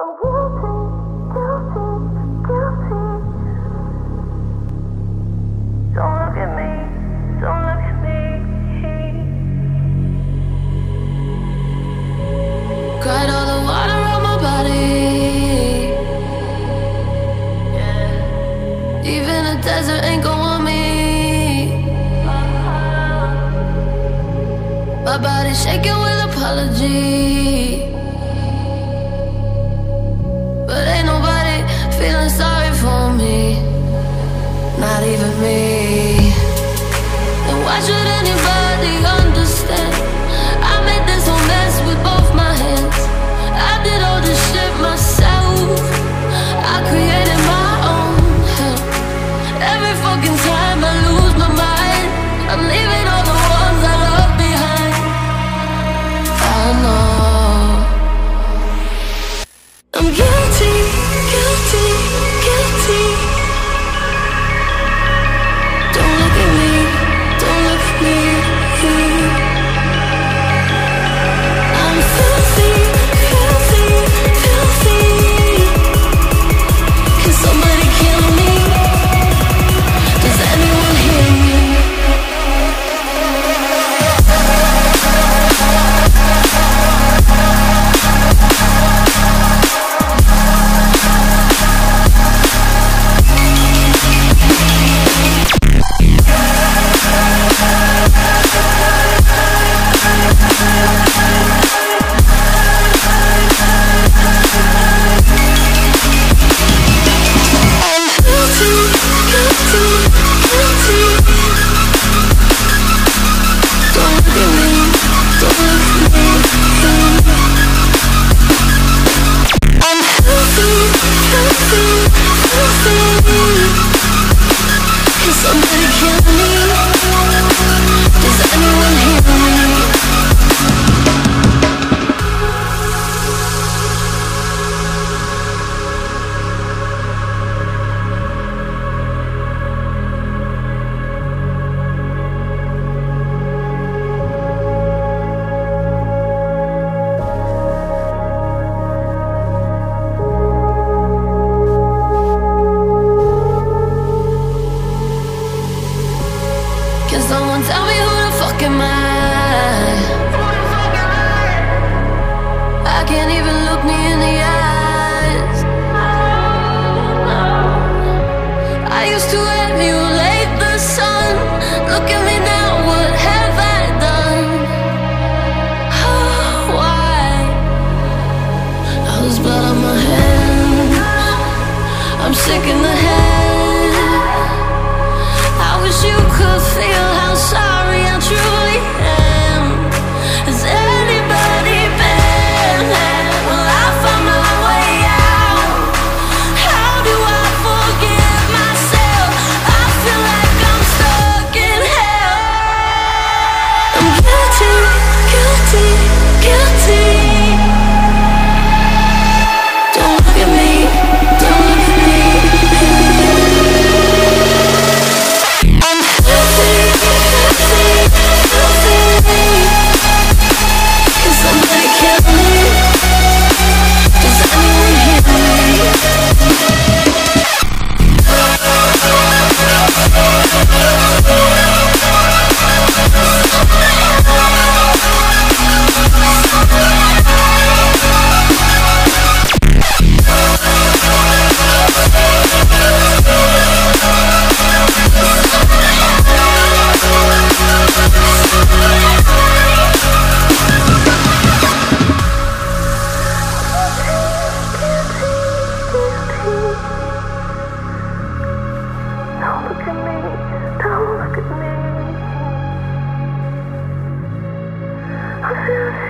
Oh, guilty. Don't look at me, don't look at me. Cried all the water on my body. Yeah. Even the desert ain't gon' want me. My body's shaking with apology. But ain't nobody feeling sorry for me, not even me. And why should anybody understand? I made this whole mess with both my hands. I did all this shit myself. I created my own hell. Every fucking time I lose my mind, I'm leaving all the ones I love behind. I know I'm guilty. Don't look at me, don't look at me. I'm filthy. Can somebody kill me? Does anyone hear me? Someone tell me who the fuck am I? I can't even look me in the eyes. I used to emulate the sun. Look at me now, what have I done? Oh, why? All this blood on my hands. I'm sick in the head. I wish you could feel. Sorry, I truly am. Has anybody been there? Well, I found my way out. How do I forgive myself? I feel like I'm stuck in hell. I'm guilty. Don't look at me, don't look at me. I'm don't look at me.